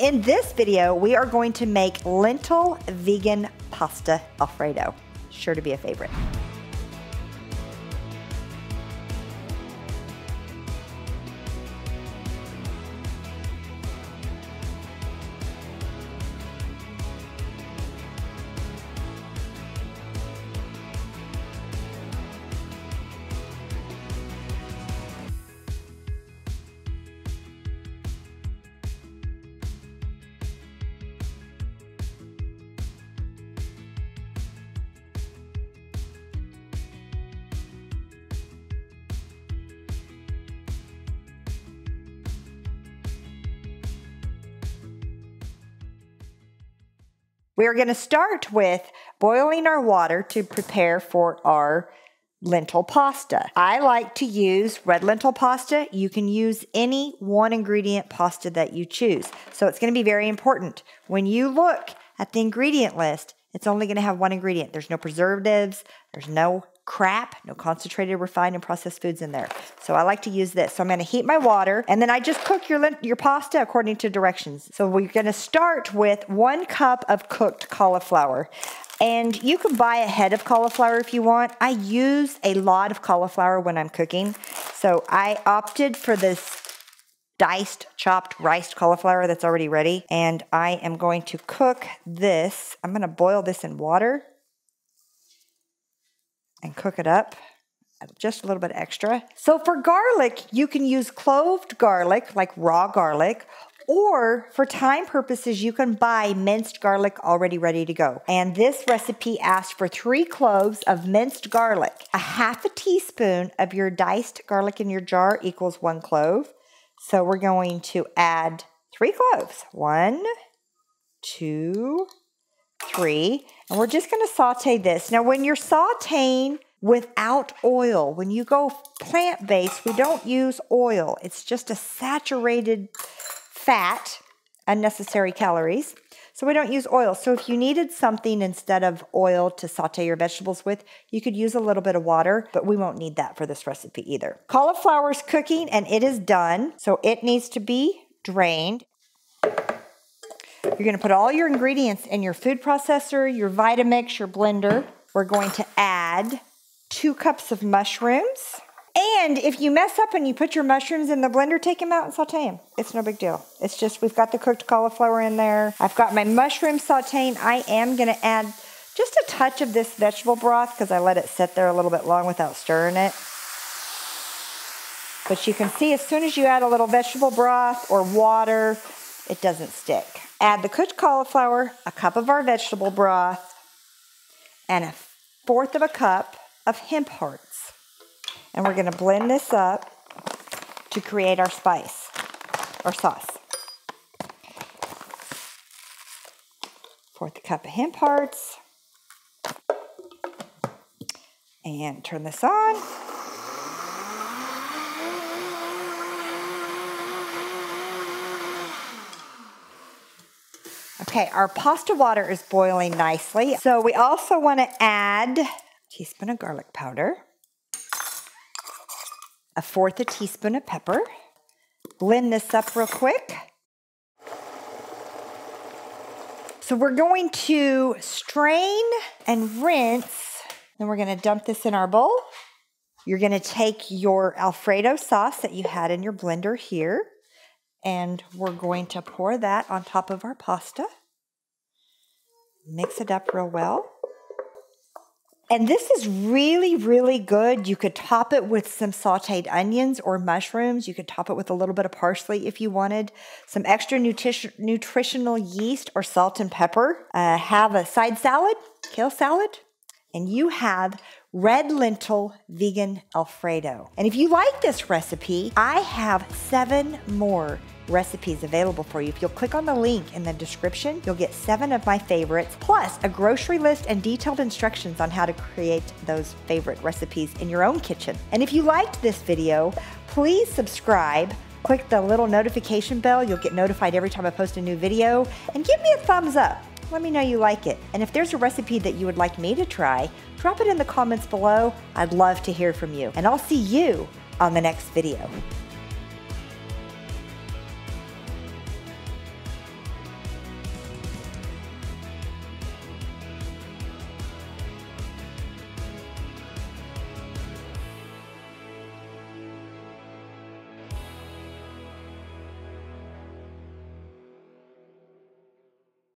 In this video, we are going to make lentil vegan pasta Alfredo. Sure to be a favorite. We are going to start with boiling our water to prepare for our lentil pasta. I like to use red lentil pasta. You can use any one ingredient pasta that you choose. So it's going to be very important. When you look at the ingredient list, it's only going to have one ingredient. There's no preservatives. There's no crap, no concentrated, refined, and processed foods in there. So I like to use this. So I'm going to heat my water, and then I just cook your pasta according to directions. So we're going to start with 1 cup of cooked cauliflower. And you can buy a head of cauliflower if you want. I use a lot of cauliflower when I'm cooking. So I opted for this diced, chopped, riced cauliflower that's already ready. And I am going to cook this. I'm going to boil this in water and cook it up just a little bit extra. So for garlic, you can use cloved garlic, like raw garlic, or for time purposes, you can buy minced garlic already ready to go. And this recipe asked for 3 cloves of minced garlic. A half a teaspoon of your diced garlic in your jar equals 1 clove. So we're going to add 3 cloves. 1, 2, 3, and we're just going to saute this. Now, when you're sauteing without oil, when you go plant-based, we don't use oil. It's just a saturated fat, unnecessary calories. So we don't use oil. So if you needed something instead of oil to saute your vegetables with, you could use a little bit of water, but we won't need that for this recipe either. Cauliflower is cooking and it is done. So it needs to be drained. You're going to put all your ingredients in your food processor, your Vitamix, your blender. We're going to add 2 cups of mushrooms. And if you mess up and you put your mushrooms in the blender, take them out and saute them. It's no big deal. It's just we've got the cooked cauliflower in there. I've got my mushroom sauteing. I am going to add just a touch of this vegetable broth because I let it sit there a little bit long without stirring it. But you can see as soon as you add a little vegetable broth or water, it doesn't stick. Add the cooked cauliflower, 1 cup of our vegetable broth, and 1/4 cup of hemp hearts. And we're going to blend this up to create our spice, our sauce. 1/4 cup of hemp hearts. And turn this on. Okay, our pasta water is boiling nicely. So we also want to add a teaspoon of garlic powder, 1/4 teaspoon of pepper. Blend this up real quick. So we're going to strain and rinse. Then we're going to dump this in our bowl. You're going to take your Alfredo sauce that you had in your blender here, and we're going to pour that on top of our pasta. Mix it up real well. And this is really, really good. You could top it with some sauteed onions or mushrooms. You could top it with a little bit of parsley if you wanted. Some extra nutritional yeast or salt and pepper. Have a side salad, kale salad, and you have red lentil vegan Alfredo. And if you like this recipe, I have 7 more recipes available for you. If you'll click on the link in the description, you'll get 7 of my favorites, plus a grocery list and detailed instructions on how to create those favorite recipes in your own kitchen. And if you liked this video, please subscribe, click the little notification bell. You'll get notified every time I post a new video, and give me a thumbs up. Let me know you like it. And if there's a recipe that you would like me to try, drop it in the comments below. I'd love to hear from you. And I'll see you on the next video.